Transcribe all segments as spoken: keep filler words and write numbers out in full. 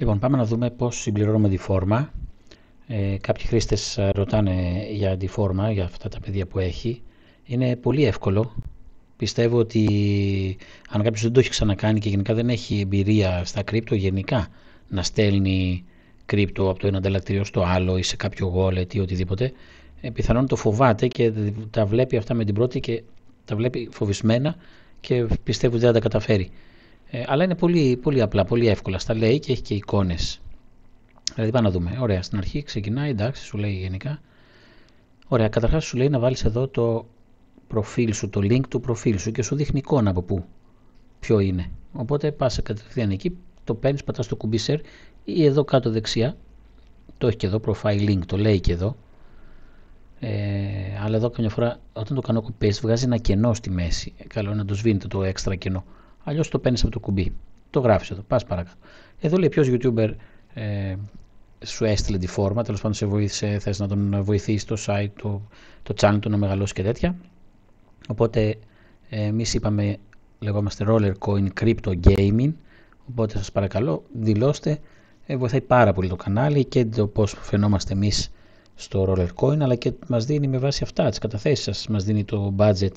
Λοιπόν, πάμε να δούμε πώς συμπληρώνουμε τη φόρμα. Ε, κάποιοι χρήστες ρωτάνε για τη φόρμα, για αυτά τα παιδιά που έχει. Είναι πολύ εύκολο. Πιστεύω ότι αν κάποιος δεν το έχει ξανακάνει και γενικά δεν έχει εμπειρία στα κρύπτο γενικά να στέλνει κρύπτο από το ένα ανταλλακτήριο στο άλλο ή σε κάποιο wallet ή οτιδήποτε, ε, πιθανόν το φοβάται και τα βλέπει αυτά με την πρώτη και τα βλέπει φοβισμένα και πιστεύω ότι δεν θα τα καταφέρει. Ε, αλλά είναι πολύ, πολύ απλά, πολύ εύκολα. Στα λέει και έχει και εικόνες. Δηλαδή πάμε να δούμε. Ωραία, στην αρχή ξεκινάει, εντάξει, σου λέει γενικά. Ωραία, καταρχάς σου λέει να βάλεις εδώ το προφίλ σου, το link του προφίλ σου και σου δείχνει εικόνα από πού, ποιο είναι. Οπότε πας κατευθείαν εκεί, το παίρνεις, πατάς το κουμπί share ή εδώ κάτω δεξιά. Το έχει και εδώ, profile link, το λέει και εδώ. Ε, αλλά εδώ καμιά φορά όταν το κάνω copy paste βγάζει ένα κενό στη μέση. Καλό να το σβήνετε το έξτρα κενό. Αλλιώς το παίρνεις από το κουμπί. Το γράφεις εδώ. Πας παρακάτω. Εδώ λέει ποιος YouTuber ε, σου έστειλε τη φόρμα. Τέλος πάντων σε βοήθησε. Θες να τον βοηθήσει το site, το, το channel του να μεγαλώσει και τέτοια. Οπότε ε, εμείς είπαμε, λεγόμαστε RollerCoin Crypto Gaming. Οπότε σας παρακαλώ, δηλώστε. Ε, βοηθάει πάρα πολύ το κανάλι και το πώς φαινόμαστε εμείς στο RollerCoin. Αλλά και μας δίνει με βάση αυτά τις καταθέσεις σας. Μας δίνει το budget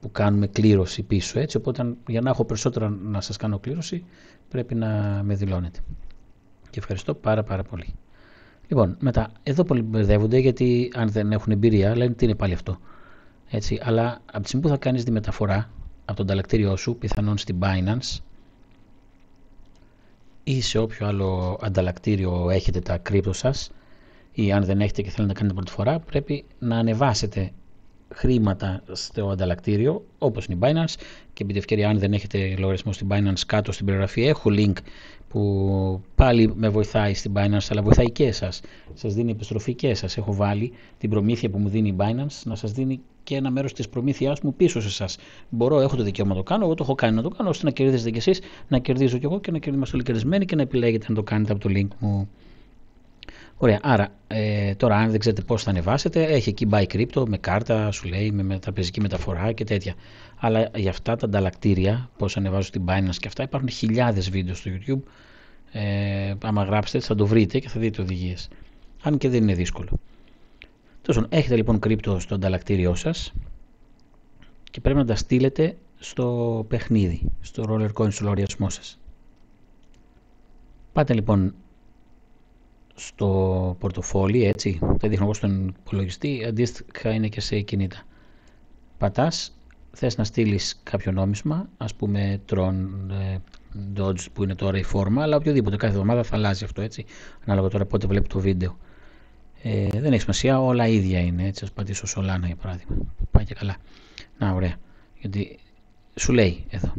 που κάνουμε κλήρωση πίσω, έτσι, οπότε για να έχω περισσότερα να σας κάνω κλήρωση πρέπει να με δηλώνετε. Και ευχαριστώ πάρα πάρα πολύ. Λοιπόν, μετά, εδώ πολλοί μπερδεύονται γιατί αν δεν έχουν εμπειρία λένε τι είναι πάλι αυτό. Έτσι, αλλά από τη στιγμή που θα κάνεις τη μεταφορά από το ανταλλακτήριό σου, πιθανόν στην Binance ή σε όποιο άλλο ανταλλακτήριο έχετε τα κρύπτο σας, ή αν δεν έχετε και θέλετε να κάνετε πρώτη φορά, πρέπει να ανεβάσετε χρήματα στο ανταλλακτήριο όπως είναι η Binance και επί τη ευκαιρία αν δεν έχετε λογαριασμό στην Binance κάτω στην περιγραφή έχω link που πάλι με βοηθάει στην Binance αλλά βοηθάει και εσάς, σας δίνει επιστροφή και εσάς, έχω βάλει την προμήθεια που μου δίνει η Binance να σας δίνει και ένα μέρος της προμήθειάς μου πίσω σε εσάς. Μπορώ, έχω το δικαίωμα να το κάνω, εγώ το έχω κάνει να το κάνω ώστε να κερδίζετε κι εσείς, να κερδίζω κι εγώ και να είμαστε όλοι κερδισμένοι και να επιλέγετε να το κάνετε από το link μου. Ωραία, άρα ε, τώρα αν δεν ξέρετε πώς θα ανεβάσετε, έχει εκεί buy crypto με κάρτα, σου λέει, με τραπεζική μεταφορά και τέτοια. Αλλά για αυτά τα ανταλλακτήρια, πώς ανεβάζω στην Binance και αυτά, υπάρχουν χιλιάδες βίντεο στο YouTube. Ε, άμα γράψετε θα το βρείτε και θα δείτε οδηγίες. Αν και δεν είναι δύσκολο. Τόσο, έχετε λοιπόν crypto στο ανταλλακτήριό σας και πρέπει να τα στείλετε στο παιχνίδι, στο RollerCoin, στο λογαριασμό σας. Πάτε λοιπόν στο πορτοφόλι, έτσι, θα δείχνω εγώ στον υπολογιστή, αντίστοιχα είναι και σε κινήτα. Πατάς, θες να στείλεις κάποιο νόμισμα, ας πούμε Tron, Dodge που είναι τώρα η φόρμα, αλλά οποιοδήποτε, κάθε εβδομάδα θα αλλάζει αυτό, έτσι, ανάλογα τώρα πότε βλέπει το βίντεο. Ε, δεν έχει σημασία, όλα ίδια είναι, έτσι, ας πατήσω Solana για παράδειγμα, πάει και καλά. Να, ωραία, γιατί σου λέει εδώ,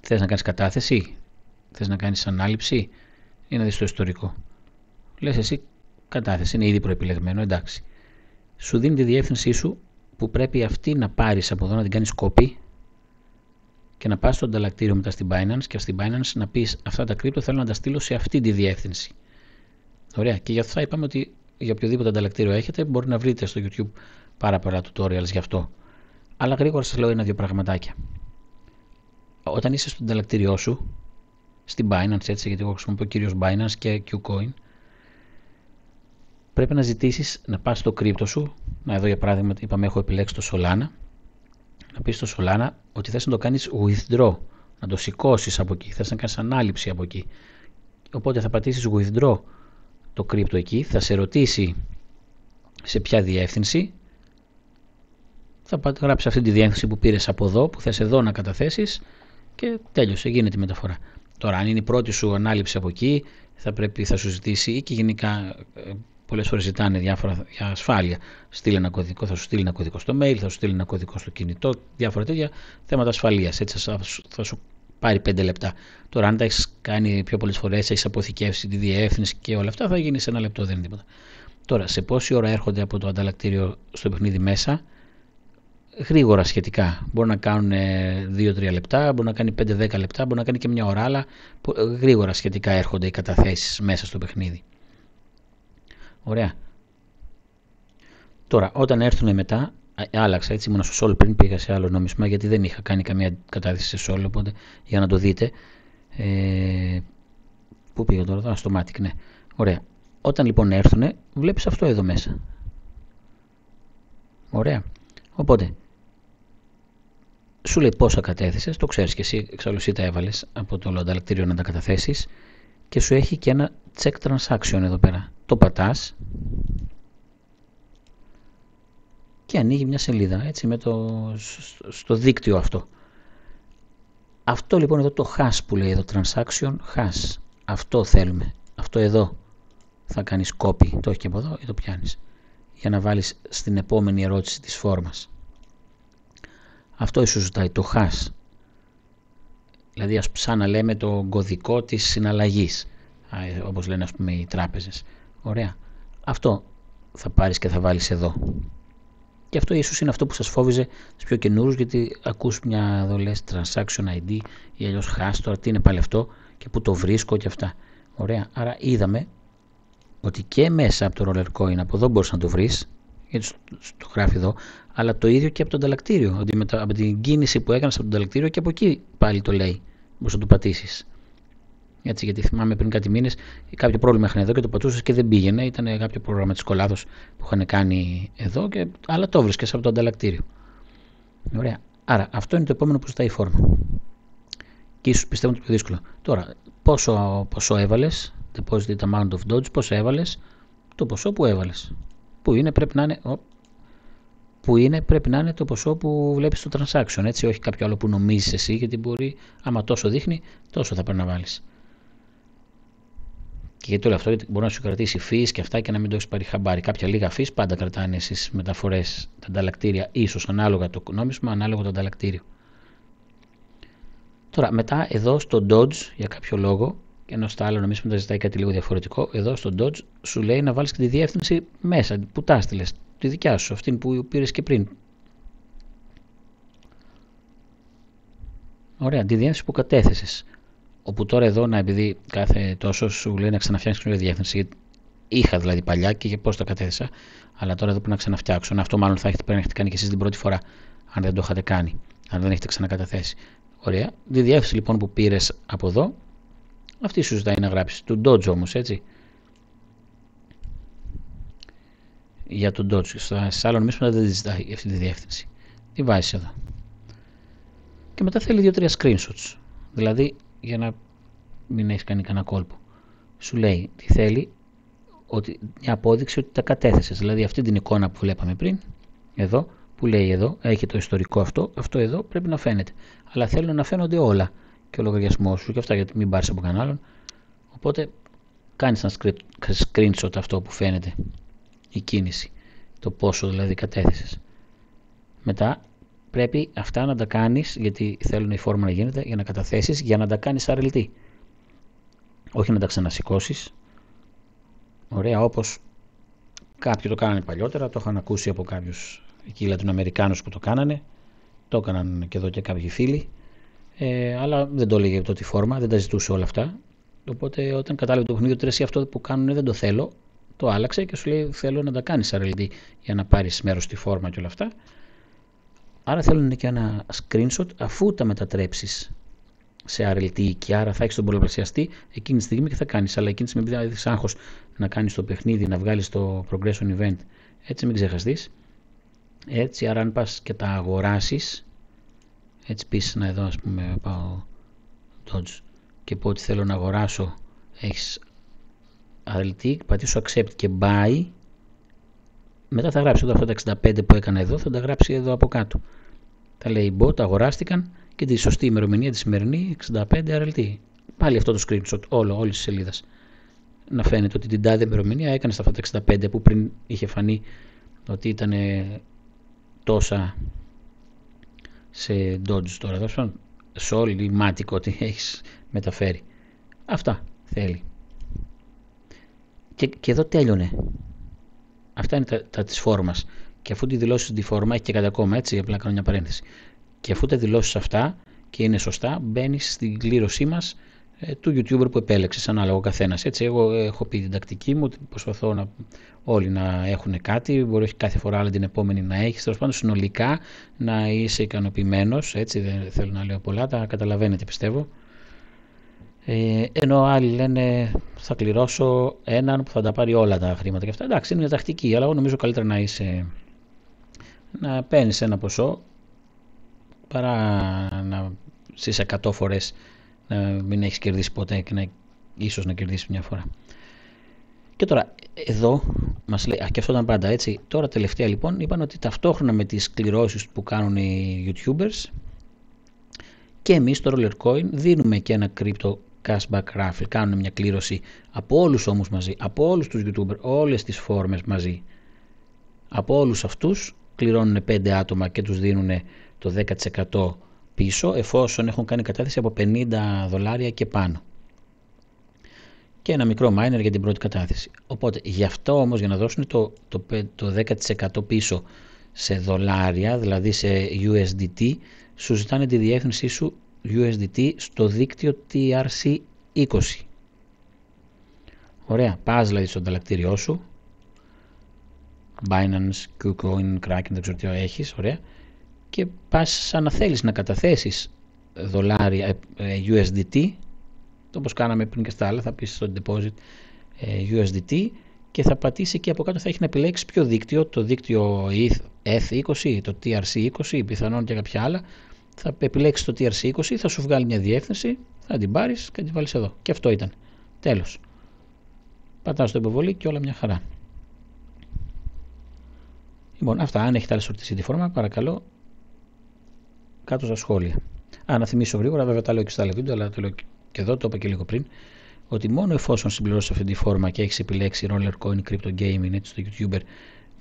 θες να κάνεις κατάθεση, θες να κάνεις ανάληψη ή να δεις το ιστορικό. Λες εσύ κατάθεση, είναι ήδη προεπιλεγμένο, εντάξει. Σου δίνει τη διεύθυνσή σου που πρέπει αυτή να πάρεις από εδώ, να την κάνεις copy και να πας στο ανταλλακτήριο μετά στην Binance και στην Binance να πεις αυτά τα κρύπτο θέλω να τα στείλω σε αυτή τη διεύθυνση. Ωραία, και για αυτό είπαμε ότι για οποιοδήποτε ανταλλακτήριο έχετε μπορεί να βρείτε στο YouTube πάρα πολλά tutorials γι' αυτό. Αλλά γρήγορα σας λέω ένα-δύο πραγματάκια. Όταν είσαι στο ανταλλακτήριό σου, στην Binance, έτσι, γιατί εγώ χρησιμοποιώ κυρίως Binance και KuCoin, πρέπει να ζητήσεις να πας στο κρύπτο σου. Να, εδώ για παράδειγμα είπαμε έχω επιλέξει το Solana. Να πεις στο Solana ότι θες να το κάνεις withdraw, να το σηκώσεις από εκεί, θες να κάνεις ανάληψη από εκεί. Οπότε θα πατήσεις withdraw το κρύπτο εκεί, θα σε ρωτήσει σε ποια διεύθυνση. Θα γράψεις αυτή τη διεύθυνση που πήρες από εδώ, που θες εδώ να καταθέσεις και τέλειωσε, γίνεται η μεταφορά. Τώρα αν είναι η πρώτη σου ανάληψη από εκεί θα, πρέπει, θα σου ζητήσει ή και γενικά πολλές φορές ζητάνε διάφορα για ασφάλεια. Στείλει ένα κωδικό, θα σου στείλει ένα κωδικό στο mail, θα σου στείλει ένα κωδικό στο κινητό, διάφορα τέτοια θέματα ασφαλείας. Έτσι θα σου, θα σου πάρει πέντε λεπτά. Τώρα, αν τα έχεις κάνει πιο πολλές φορές, έχεις αποθηκεύσει τη διεύθυνση και όλα αυτά, θα γίνει σε ένα λεπτό, δεν είναι τίποτα. Τώρα, σε πόση ώρα έρχονται από το ανταλλακτήριο στο παιχνίδι μέσα, γρήγορα σχετικά. Μπορεί να κάνουν δύο τρία λεπτά, μπορεί να κάνει πέντε δέκα λεπτά, μπορεί να κάνει και μια ώρα, αλλά γρήγορα σχετικά έρχονται οι καταθέσεις μέσα στο παιχνίδι. Ωραία. Τώρα, όταν έρθουν μετά, άλλαξα, έτσι, ήμουν στο σολ πριν, πήγα σε άλλο νόμισμα γιατί δεν είχα κάνει καμία κατάθεση σε σολ, οπότε για να το δείτε, ε, Πού πήγα τώρα, α, στο Matic, ναι. Ωραία. Όταν λοιπόν έρθουνε, βλέπεις αυτό εδώ μέσα. Ωραία. Οπότε, σου λέει πόσα κατέθεσες, το ξέρεις και εσύ, εξάλλου εσύ τα έβαλες από το ανταλλακτήριο να τα καταθέσεις και σου έχει και ένα check transaction εδώ πέρα. Το πατάς και ανοίγει μια σελίδα, έτσι, με το, στο δίκτυο αυτό. Αυτό λοιπόν εδώ το hash που λέει εδώ, transaction hash, αυτό θέλουμε, αυτό εδώ. Θα κάνεις copy, το έχει και από εδώ ή το πιάνεις, για να βάλεις στην επόμενη ερώτηση της φόρμας. Αυτό ίσως ζητάει το hash, δηλαδή ας ψάνα λέμε το κωδικό της συναλλαγής, όπως λένε ας πούμε οι τράπεζες. Ωραία, αυτό θα πάρεις και θα βάλεις εδώ. Και αυτό ίσως είναι αυτό που σας φόβιζε στους πιο καινούριους, γιατί ακούς μια εδώ λες transaction άι ντι ή αλλιώς hash, τώρα τι είναι πάλι αυτό και που το βρίσκω και αυτά. Ωραία, άρα είδαμε ότι και μέσα από το RollerCoin από εδώ μπορείς να το βρεις, γιατί το γράφει εδώ, αλλά το ίδιο και από το ανταλλακτήριο, ότι μετά, από την κίνηση που έκανες από το ανταλλακτήριο και από εκεί πάλι το λέει, μπορείς να το πατήσεις. Έτσι, γιατί θυμάμαι πριν κάτι μήνες κάποιο πρόβλημα είχαν εδώ και το πατούσες και δεν πήγαινε, ήταν κάποιο προγραμματικό λάθος που είχαν κάνει εδώ, και, αλλά το βρίσκες από το ανταλλακτήριο. Ωραία, άρα αυτό είναι το επόμενο που ζητάει η φόρμα. Και ίσως πιστεύω το πιο δύσκολο. Τώρα, πόσο, πόσο έβαλες, deposit amount of Dodge, πόσο έβαλες, το ποσό που έβαλες. Που είναι, πρέπει να είναι, που είναι, πρέπει να είναι το ποσό που βλέπεις στο transaction, έτσι, όχι κάποιο άλλο που νομίζεις εσύ, γιατί μπορεί, άμα τόσο δείχνει, τόσο θα πρέπει να βάλεις. Και γιατί όλο αυτό, γιατί μπορεί να σου κρατήσει fees και αυτά και να μην το έχεις πάρει χαμπάρι. Κάποια λίγα fees πάντα κρατάνε στις μεταφορές τα ανταλλακτήρια, ίσως ανάλογα το νόμισμα, ανάλογα το ανταλλακτήριο. Τώρα, μετά εδώ στο Dodge, για κάποιο λόγο, ενώ στα άλλα νομίζω μετά ζητάει κάτι λίγο διαφορετικό, εδώ στο Dodge σου λέει να βάλεις και τη διεύθυνση μέσα που τα στείλες, τη δικιά σου, αυτήν που πήρες και πριν. Ωραία, τη διεύθυνση που κατέθεσες. Όπου τώρα εδώ, να, επειδή κάθε τόσο σου λέει να ξαναφτιάξεις μια διεύθυνση, είχα δηλαδή παλιά και πώς το κατέθεσα, αλλά τώρα εδώ πρέπει να ξαναφτιάξω. Αυτό μάλλον θα έχετε, πρέπει να έχετε κάνει και εσείς την πρώτη φορά, αν δεν το είχατε κάνει, αν δεν έχετε ξανακαταθέσει. Ωραία, τη διεύθυνση λοιπόν που πήρες από εδώ, αυτή σου ζητάει να γράψεις. Του Dodge όμως, έτσι. Για τον Dodge. Στα άλλα νομίσματα δεν ζητάει αυτή τη διεύθυνση. Τη βάζεις εδώ. Και μετά θέλει δύο τρία screenshots. Δηλαδή, για να μην έχεις κάνει κανένα κόλπο. Σου λέει τι θέλει, ότι μια απόδειξη ότι τα κατέθεσες. Δηλαδή αυτή την εικόνα που βλέπαμε πριν, εδώ, που λέει εδώ, έχει το ιστορικό αυτό, αυτό εδώ πρέπει να φαίνεται. Αλλά θέλω να φαίνονται όλα. Και ο λογαριασμός σου και αυτά, γιατί μην πάρεις από κανέναν άλλον. Οπότε κάνεις ένα screenshot αυτό που φαίνεται, η κίνηση, το πόσο δηλαδή κατέθεσες. Μετά πρέπει αυτά να τα κάνεις, γιατί θέλουν η φόρμα να γίνεται, για να καταθέσεις, για να τα κάνεις αρ ελ τι. Όχι να τα ξανασηκώσεις. Ωραία, όπως κάποιοι το κάνανε παλιότερα, το είχαν ακούσει από κάποιους εκεί Λατινοαμερικάνους που το κάνανε. Το έκαναν και εδώ και κάποιοι φίλοι. Ε, αλλά δεν το έλεγε τότε η φόρμα, δεν τα ζητούσε όλα αυτά. Οπότε όταν κατάλαβε το παιχνίδι τρεις, αυτό που κάνουν δεν το θέλω, το άλλαξε και σου λέει θέλω να τα κάνεις αρ ελ τι για να πάρεις μέρος στη φόρμα και όλα αυτά. Άρα θέλουν και ένα screenshot αφού τα μετατρέψεις σε αρ ελ τι, και άρα θα έχεις τον πολλαπλασιαστή εκείνη τη στιγμή και θα κάνεις. Αλλά εκείνη τη στιγμή δεν έχεις άγχος να κάνεις το παιχνίδι, να βγάλεις το progression event, έτσι μην ξεχαστείς. Έτσι, άρα αν πας και τα αγοράσεις, έτσι πεις να εδώ, ας πούμε, πάω Dodge και πω ότι θέλω να αγοράσω, έχεις αρ ελ τι, πατήσω accept και buy, μετά θα γράψει εδώ αυτά τα εξήντα πέντε που έκανα εδώ, θα τα γράψει εδώ από κάτω. Θα λέει bot, αγοράστηκαν και τη σωστή ημερομηνία τη σημερινή, εξήντα πέντε αρ ελ τι. Πάλι αυτό το screenshot όλο, όλης της σελίδας. Να φαίνεται ότι την τάδε ημερομηνία έκανε στα αυτά τα εξήντα πέντε που πριν είχε φανεί ότι ήταν τόσα σε Dodge, τώρα εδώ σαν σολ ή Matic, ότι έχεις μεταφέρει. Αυτά θέλει. Και, και εδώ τέλειωνε. Αυτά είναι τα, τα της φόρμας. Και αφού τη δηλώσεις τη φόρμα, έχει και κάτι ακόμα, έτσι, απλά κάνω μια παρένθεση. Και αφού τα δηλώσεις αυτά και είναι σωστά, μπαίνεις στην κλήρωσή μας ε, του YouTuber που επέλεξες, ανάλογα ο καθένας. Έτσι, εγώ έχω πει την τακτική μου, προσπαθώ να, όλοι να έχουν κάτι, μπορεί όχι κάθε φορά, αλλά την επόμενη να έχεις. Τέλος πάντων, συνολικά να είσαι ικανοποιημένος. Έτσι, δεν θέλω να λέω πολλά, τα καταλαβαίνετε πιστεύω. Ε, ενώ άλλοι λένε θα κληρώσω έναν που θα τα πάρει όλα τα χρήματα και αυτά. Εντάξει, είναι μια τακτική, αλλά εγώ νομίζω καλύτερα να είσαι, να παίρνεις ένα ποσό παρά να στις εκατό φορές να μην έχεις κερδίσει ποτέ και να, ίσως να κερδίσεις μια φορά. Και τώρα εδώ μας λέει, α, και αυτό ήταν πάντα έτσι, τώρα τελευταία λοιπόν είπαν ότι ταυτόχρονα με τις κληρώσεις που κάνουν οι YouTubers και εμείς στο RollerCoin δίνουμε και ένα crypto cashback raffle, κάνουμε μια κλήρωση από όλους όμως μαζί, από όλους τους YouTubers, όλες τις φόρμες μαζί, από όλους αυτούς κληρώνουν πέντε άτομα και τους δίνουν το δέκα τοις εκατό πίσω εφόσον έχουν κάνει κατάθεση από πενήντα δολάρια και πάνω. Και ένα μικρό miner για την πρώτη κατάθεση. Οπότε γι' αυτό όμως για να δώσουν το, το, το δέκα τοις εκατό πίσω σε δολάρια, δηλαδή σε γιου ες ντι τι, σου ζητάνε τη διεύθυνσή σου γιου ες ντι τι στο δίκτυο τι αρ σι είκοσι. Ωραία, πας δηλαδή στο ανταλλακτήριό σου, Binance, KuCoin, Kraken, δεν ξέρω τι έχεις, ωραία, και πας σαν να θέλεις να καταθέσεις δολάρια γιου ες ντι τι, όπως κάναμε πριν και στα άλλα, θα πεις στο deposit γιου ες ντι τι και θα πατήσει και από κάτω θα έχει να επιλέξει ποιο δίκτυο, το δίκτυο ι τι έιτς είκοσι, το τι αρ σι είκοσι, πιθανόν και κάποια άλλα. Θα επιλέξεις το τι αρ σι είκοσι, θα σου βγάλει μια διεύθυνση, θα την πάρεις και την βάλεις εδώ. Και αυτό ήταν. Τέλος. Πατάς το υποβολή και όλα μια χαρά. Λοιπόν, αυτά. Αν έχετε άλλες ερωτήσεις τη φόρμα, παρακαλώ κάτω στα σχόλια. Α, να θυμίσω γρήγορα, βέβαια τα λέω και στα άλλα βίντεο, αλλά το λέω και εδώ, το είπα και λίγο πριν, ότι μόνο εφόσον συμπληρώσεις αυτή τη φόρμα και έχεις επιλέξει RollerCoin Crypto Gaming, έτσι στο YouTuber,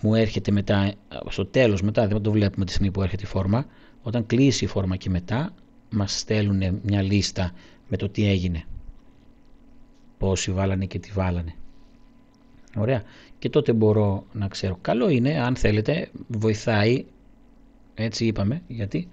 μου έρχεται μετά, στο τέλος μετά, δεν το βλέπουμε τη στιγμή που έρχεται η φόρμα, όταν κλείσει η φόρμα και μετά, μας στέλνουν μια λίστα με το τι έγινε, πόσοι βάλανε και τι βάλανε. Ωραία, και τότε μπορώ να ξέρω. Καλό είναι, αν θέλετε, βοηθάει, έτσι είπαμε, γιατί...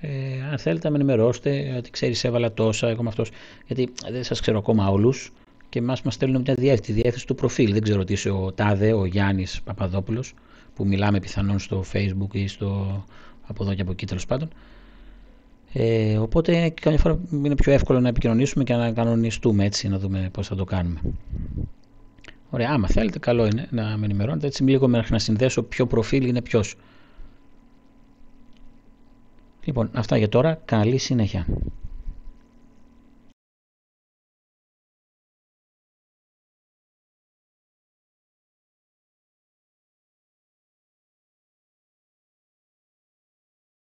Ε, αν θέλετε να με ενημερώσετε ότι ξέρεις έβαλα τόσα, εγώ με αυτός, γιατί δεν σας ξέρω ακόμα όλους και μας μας στέλνουν μια διεύθυνση, τη διεύθυνση του προφίλ, δεν ξέρω τι είσαι ο Τάδε, ο Γιάννης Παπαδόπουλος που μιλάμε πιθανόν στο Facebook ή στο από εδώ και από εκεί τέλος πάντων, ε, οπότε κάποια φορά είναι πιο εύκολο να επικοινωνήσουμε και να κανονιστούμε έτσι, να δούμε πώς θα το κάνουμε. Ωραία, άμα θέλετε καλό είναι να με ενημερώνετε, έτσι λίγο μέχρι να συνδέσω ποιο προφίλ είναι ποιος. Λοιπόν, αυτά για τώρα. Καλή συνέχεια.